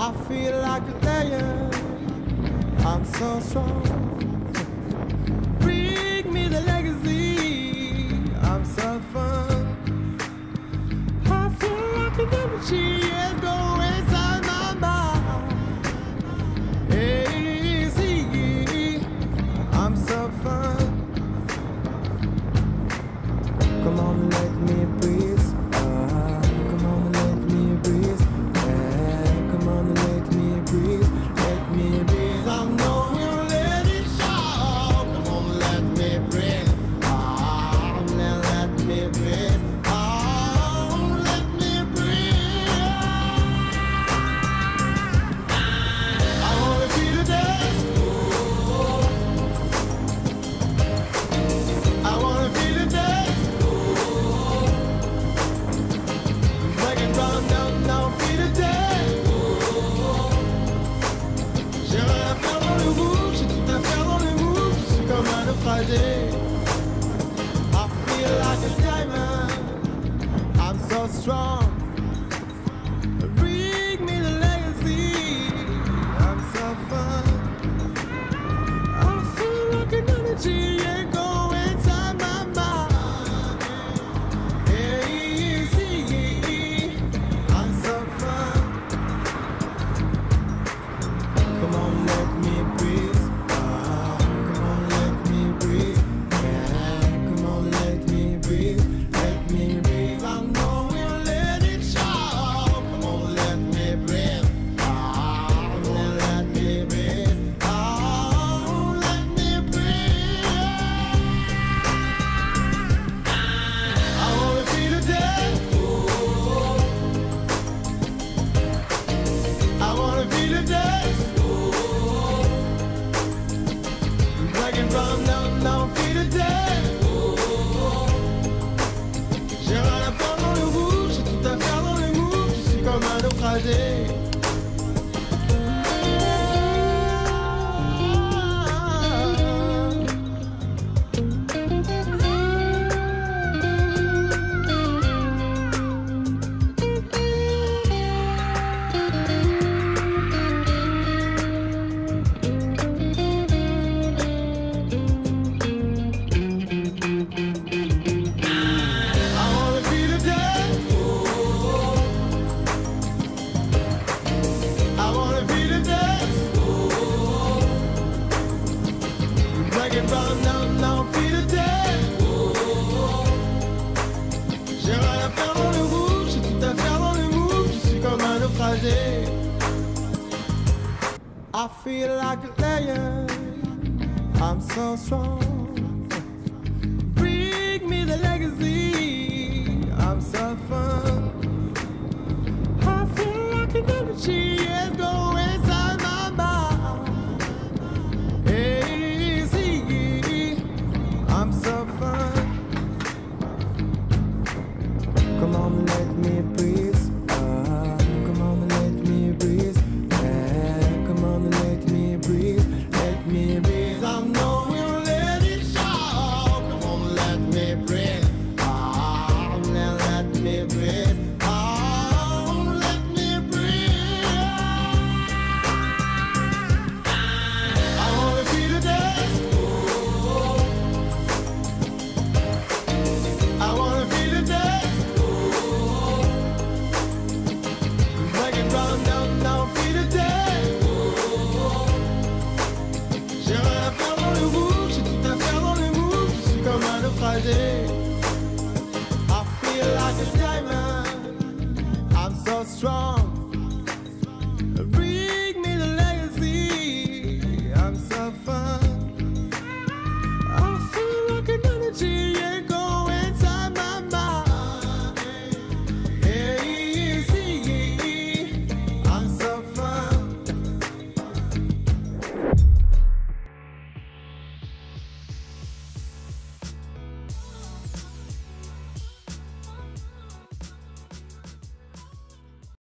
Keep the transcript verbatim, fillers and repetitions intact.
I feel like a lion, I'm so strong. Bring me the legacy, I'm so fun. I feel like an energy is going inside my mind. Easy, I'm so fun. Come on, let me breathe. I feel like a diamond, I'm so strong. Bring me the legacy, I'm so fun. I feel like an energy and go inside my mind. Easy, I'm so fun. Come on, let me breathe. From down, down, feet to death. J'ai rien à faire dans le rouge, j'ai tout à faire dans les moves, je suis comme un naufragé. Run down, down, feet to death. J'ai rien à faire dans le rouge, j'ai tout à faire dans les moves, je suis comme un naufragé. I feel like a lion, I'm so strong. Bring me the legacy, I'm so fun. I feel like an energy is going inside my mind. Hey. I'm so fun. Come on, let me breathe. I feel like a diamond, I'm so strong.